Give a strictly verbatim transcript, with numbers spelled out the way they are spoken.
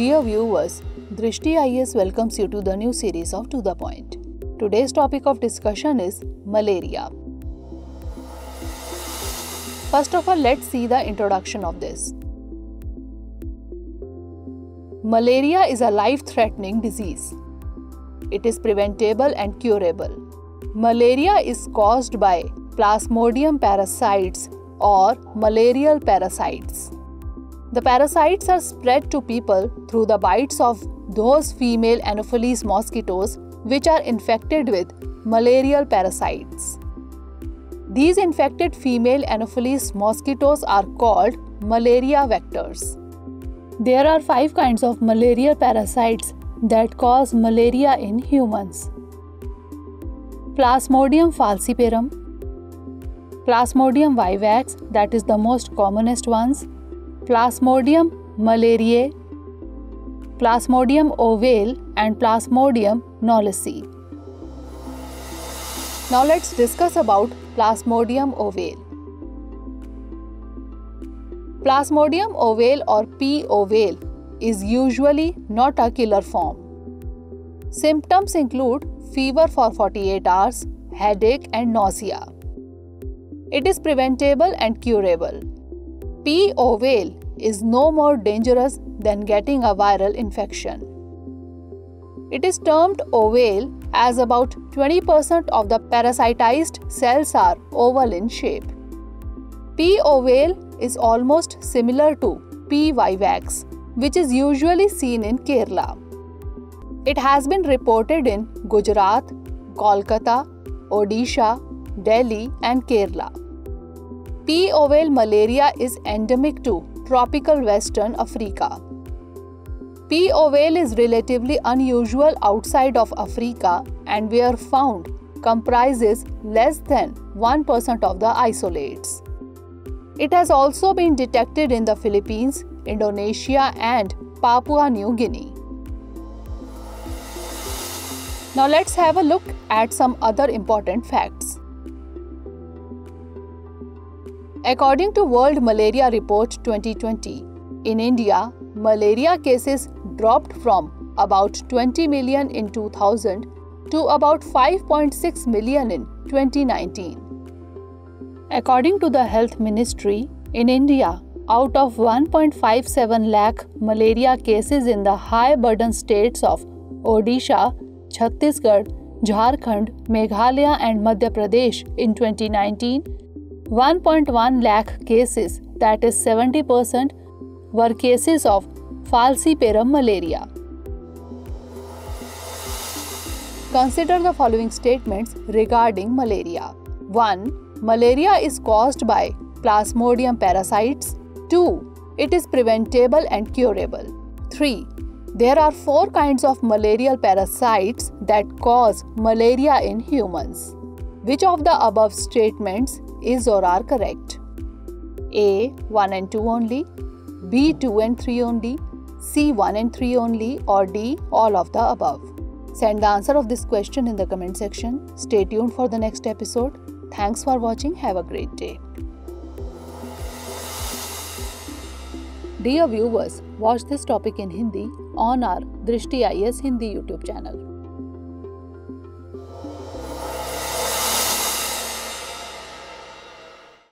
Dear viewers, Drishti I A S welcomes you to the new series of To The Point. Today's topic of discussion is malaria. First of all, let's see the introduction of this. Malaria is a life-threatening disease. It is preventable and curable. Malaria is caused by Plasmodium parasites or malarial parasites. The parasites are spread to people through the bites of those female Anopheles mosquitoes which are infected with malarial parasites. These infected female Anopheles mosquitoes are called malaria vectors. There are five kinds of malaria parasites that cause malaria in humans. Plasmodium falciparum, Plasmodium vivax, that is the most commonest ones, Plasmodium malariae, Plasmodium ovale and Plasmodium knowlesi. Now let's discuss about Plasmodium ovale. Plasmodium ovale or P. ovale is usually not a killer form. Symptoms include fever for forty-eight hours, headache and nausea. It is preventable and curable. P. ovale is no more dangerous than getting a viral infection. It is termed ovale as about twenty percent of the parasitized cells are oval in shape. P. ovale is almost similar to P. vivax, which is usually seen in Kerala. It has been reported in Gujarat, Kolkata, Odisha, Delhi and Kerala. P. ovale malaria is endemic to tropical Western Africa. P. ovale is relatively unusual outside of Africa and where found comprises less than one percent of the isolates. It has also been detected in the Philippines, Indonesia and Papua New Guinea. Now let's have a look at some other important facts. According to World Malaria Report twenty twenty, in India, malaria cases dropped from about twenty million in two thousand to about five point six million in twenty nineteen. According to the Health Ministry, in India, out of one point five seven lakh malaria cases in the high-burden states of Odisha, Chhattisgarh, Jharkhand, Meghalaya and Madhya Pradesh in twenty nineteen, one point one lakh cases, that is seventy percent, were cases of falciparum malaria. Consider the following statements regarding malaria. one. Malaria is caused by Plasmodium parasites. two. It is preventable and curable. three. There are four kinds of malarial parasites that cause malaria in humans. Which of the above statements is or are correct? A. one and two only, B. two and three only, C. one and three only or D. all of the above. Send the answer of this question in the comment section. Stay tuned for the next episode. Thanks for watching. Have a great day. Dear viewers, watch this topic in Hindi on our Drishti I A S Hindi YouTube channel.